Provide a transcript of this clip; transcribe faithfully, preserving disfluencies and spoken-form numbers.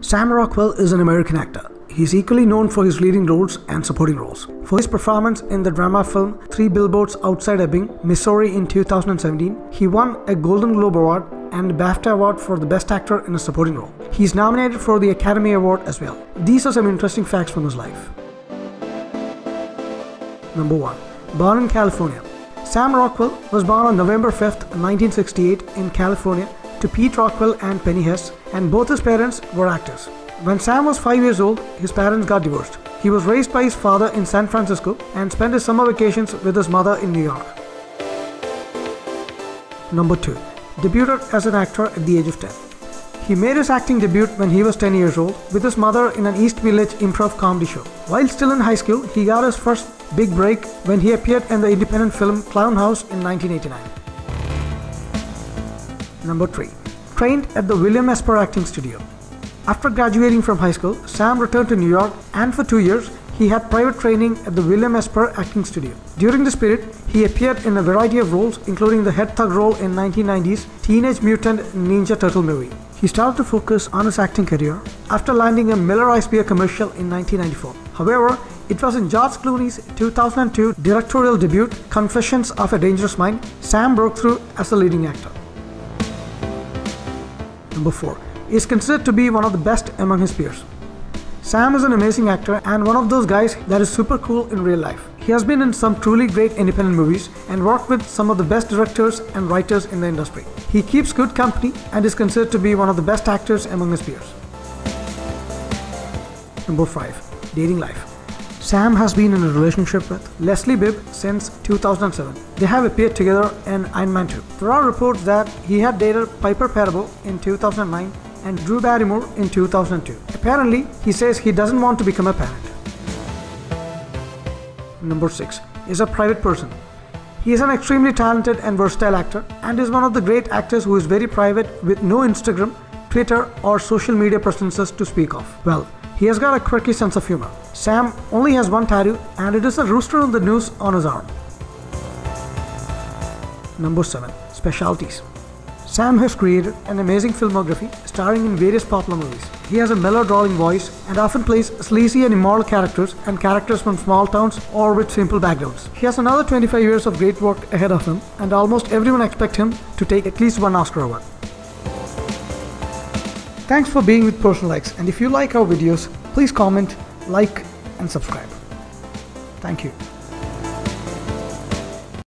Sam Rockwell is an American actor. He is equally known for his leading roles and supporting roles. For his performance in the drama film Three Billboards Outside Ebbing, Missouri in two thousand seventeen, he won a Golden Globe Award and the BAFTA Award for the Best Actor in a Supporting Role. He is nominated for the Academy Award as well. These are some interesting facts from his life. Number one. Born in California. Sam Rockwell was born on November fifth, nineteen sixty-eight in California to Pete Rockwell and Penny Hess, and both his parents were actors. When Sam was five years old, his parents got divorced. He was raised by his father in San Francisco and spent his summer vacations with his mother in New York. Number two. Debuted as an actor at the age of ten. He made his acting debut when he was ten years old with his mother in an East Village improv comedy show. While still in high school, he got his first big break when he appeared in the independent film Clown House in nineteen eighty-nine. Number three. Trained at the William Esper Acting Studio. After graduating from high school, Sam returned to New York, and for two years, he had private training at the William Esper Acting Studio. During this period, he appeared in a variety of roles, including the head thug role in nineteen ninety's Teenage Mutant Ninja Turtle movie. He started to focus on his acting career after landing a Miller Iceberg commercial in nineteen ninety-four. However, it was in George Clooney's two thousand two directorial debut, Confessions of a Dangerous Mind, Sam broke through as a leading actor. Number four. Is considered to be one of the best among his peers. Sam is an amazing actor and one of those guys that is super cool in real life. He has been in some truly great independent movies and worked with some of the best directors and writers in the industry. He keeps good company and is considered to be one of the best actors among his peers. Number five. Dating life. Sam has been in a relationship with Leslie Bibb since two thousand seven. They have appeared together in Iron Man two. There are reports that he had dated Piper Perabo in two thousand nine and Drew Barrymore in two thousand two. Apparently, he says he doesn't want to become a parent. Number six. Is a private person. He is an extremely talented and versatile actor and is one of the great actors who is very private with no Instagram, Twitter or social media presences to speak of. Well, he has got a quirky sense of humor. Sam only has one tattoo and it is a rooster on the noose on his arm. Number seven. Specialties. Sam has created an amazing filmography, starring in various popular movies. He has a mellow drawling voice and often plays sleazy and immoral characters and characters from small towns or with simple backgrounds. He has another twenty-five years of great work ahead of him, and almost everyone expects him to take at least one Oscar award. Thanks for being with PersonalX, and if you like our videos, please comment, like and subscribe. Thank you.